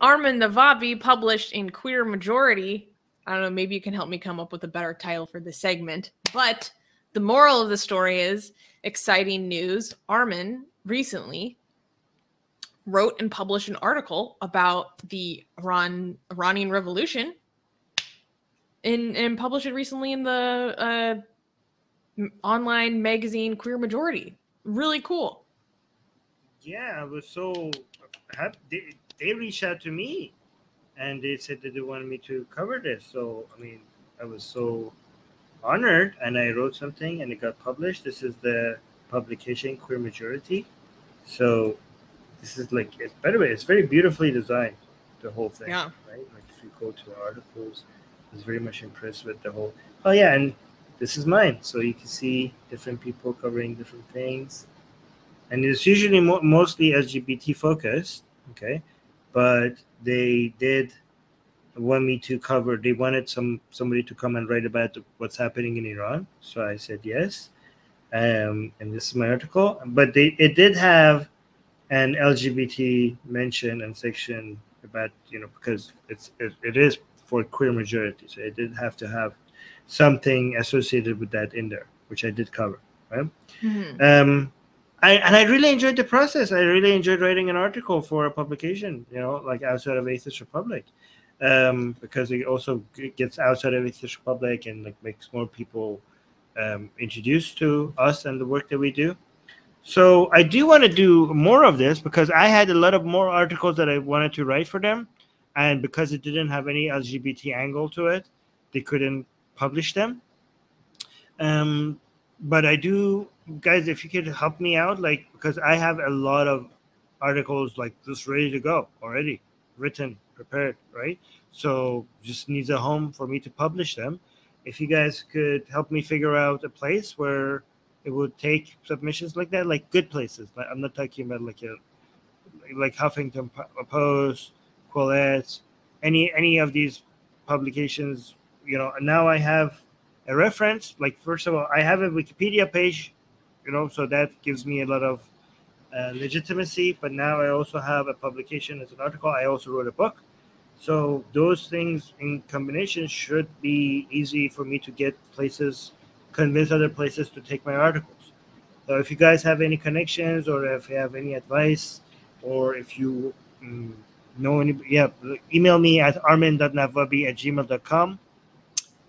Armin Navabi published in Queer Majority. I don't know, maybe you can help me come up with a better title for this segment. But the moral of the story is exciting news. Armin recently wrote and published an article about the Iranian Revolution and published it recently in the online magazine Queer Majority. Really cool. Yeah, I was so happy. They reached out to me and they said that they wanted me to cover this. So, I mean, I was so honored, and I wrote something and it got published. This is the publication Queer Majority. So this is like, it's, by the way, it's very beautifully designed, the whole thing. Yeah. Right? Like if you go to the articles, I was very much impressed with the whole, oh yeah, and this is mine. So you can see different people covering different things. And it's usually mostly LGBT focused, okay? But they did want me to cover, they wanted somebody to come and write about what's happening in Iran. So I said yes. And this is my article. But it did have an LGBT mention and section about, you know, because it is for Queer Majority. So it did have to have something associated with that in there, which I did cover, right? Mm-hmm. I really enjoyed the process. I really enjoyed writing an article for a publication, you know, like outside of Atheist Republic, because it also gets outside of Atheist Republic and like makes more people introduced to us and the work that we do. So I do want to do more of this because I had a lot of more articles that I wanted to write for them, and because it didn't have any LGBT angle to it, they couldn't publish them. But I do, guys, if you could help me out, like, because I have a lot of articles like this ready to go already, written, prepared, right? So just needs a home for me to publish them. If you guys could help me figure out a place where it would take submissions like that, like good places. Like, I'm not talking about like Huffington Post, Quillette, any of these publications, you know. Now I have a reference. Like, first of all, I have a Wikipedia page, you know, so that gives me a lot of legitimacy. But now I also have a publication as an article. I also wrote a book. So those things in combination should be easy for me to get places, convince other places to take my articles. So if you guys have any connections, or if you have any advice, or if you know any, yeah, email me at armin.navabi@gmail.com.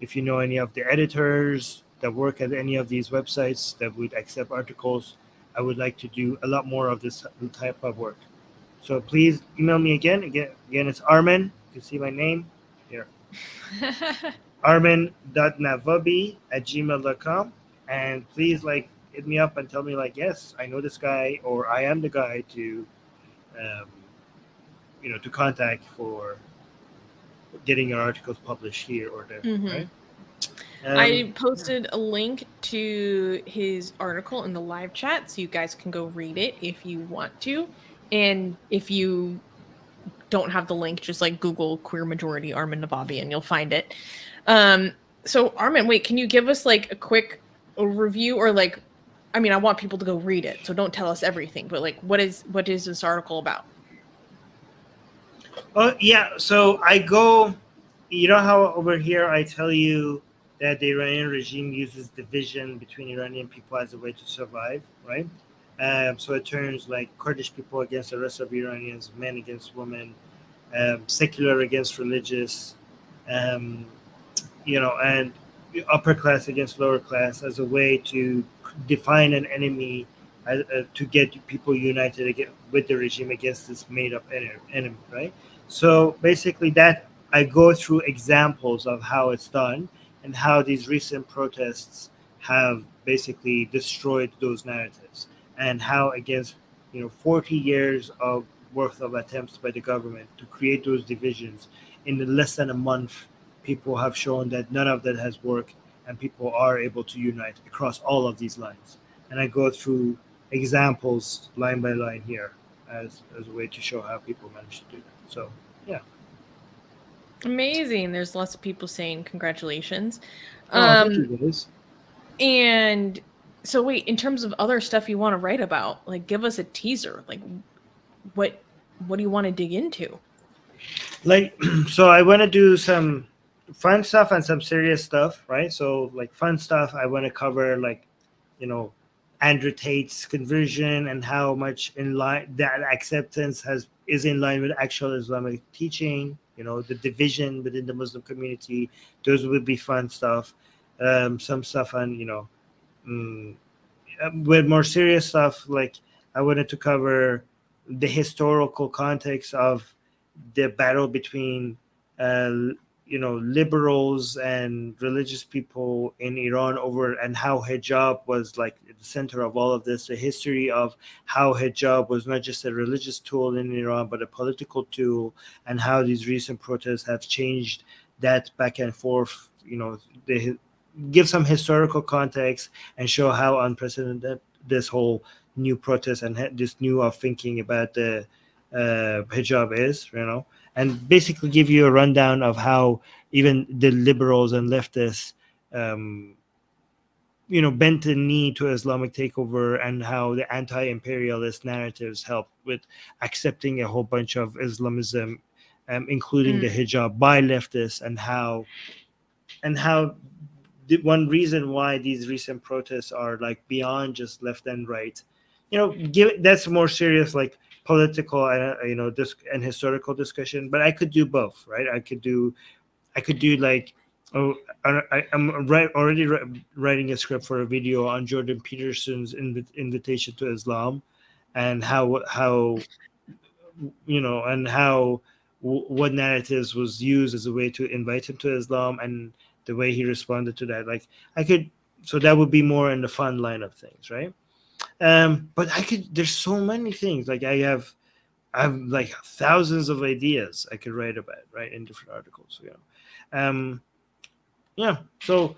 If you know any of the editors that work at any of these websites that would accept articles, I would like to do a lot more of this type of work. So please email me again. Again, it's Armin. You can see my name here. armin.navabi@gmail.com. And please, like, hit me up and tell me, like, yes, I know this guy, or I am the guy to, you know, to contact for getting your articles published here or there, mm-hmm. Right? I posted a link to his article in the live chat, so you guys can go read it if you want to. And if you don't have the link, just like Google Queer Majority Armin Navabi and you'll find it. So Armin, wait, can you give us like a quick overview, or like, I mean, I want people to go read it, so don't tell us everything, but like, what is this article about? Oh, yeah. So I go, you know how over here I tell you that the Iranian regime uses division between Iranian people as a way to survive, right? So it turns like Kurdish people against the rest of Iranians, men against women, secular against religious, you know, and upper class against lower class, as a way to define an enemy, to get people united again with the regime against this made-up enemy, right? So basically that, I go through examples of how it's done and how these recent protests have basically destroyed those narratives, and how against, you know, 40 years of worth of attempts by the government to create those divisions, in less than a month, people have shown that none of that has worked and people are able to unite across all of these lines. And I go through examples line by line here as a way to show how people manage to do that. So, yeah. Amazing. There's lots of people saying congratulations. Oh, thank you guys. And so wait, in terms of other stuff you want to write about, like, give us a teaser. Like, what do you want to dig into? like, so I want to do some fun stuff and some serious stuff, right? So like fun stuff, I want to cover like, you know, Andrew Tate's conversion and how much in line that acceptance is in line with actual Islamic teaching, you know, the division within the Muslim community. Those would be fun stuff. Some stuff on, you know, with more serious stuff, like I wanted to cover the historical context of the battle between, you know, liberals and religious people in Iran over, and how hijab was like at the center of all of this, the history of how hijab was not just a religious tool in Iran, but a political tool, and how these recent protests have changed that back and forth. You know, they give some historical context and show how unprecedented this whole new protest and this new of thinking about the hijab is, you know. And basically give you a rundown of how even the liberals and leftists, you know, bent the knee to Islamic takeover, and how the anti-imperialist narratives helped with accepting a whole bunch of Islamism, including the hijab, by leftists, and how one reason why these recent protests are like beyond just left and right, you know, that's more serious, like political and, you know, this and historical discussion. But I could do both, right? I could do like, oh, I'm already writing a script for a video on Jordan Peterson's invitation to Islam, and how you know, and how what narratives was used as a way to invite him to Islam, and the way he responded to that. Like I could, so that would be more in the fun line of things, right? But I could, there's so many things, like I have like thousands of ideas I could write about, right, in different articles, you know. Yeah, so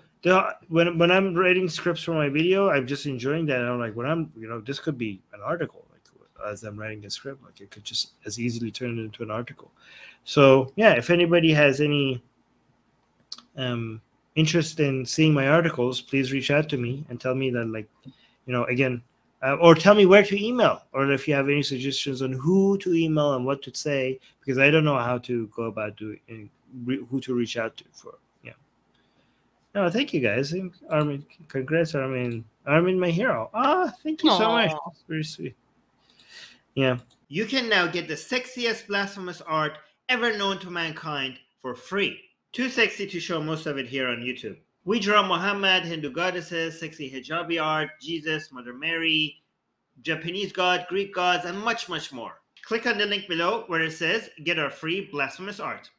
when I'm writing scripts for my video, I'm just enjoying that, and I'm like, when I'm, you know, this could be an article, like as I'm writing a script, like it could just as easily turn it into an article. So yeah, if anybody has any interest in seeing my articles, please reach out to me and tell me that, like, you know, again, or tell me where to email, or if you have any suggestions on who to email and what to say, because I don't know how to go about doing and who to reach out to for. Yeah. No, thank you guys. Armin, congrats, Armin. Armin, my hero. Ah, thank you so much. That's very sweet. Yeah. You can now get the sexiest blasphemous art ever known to mankind for free. Too sexy to show most of it here on YouTube. We draw Muhammad, Hindu goddesses, sexy hijabi art, Jesus, Mother Mary, Japanese god, Greek gods, and much, much more. Click on the link below where it says, get our free blasphemous art.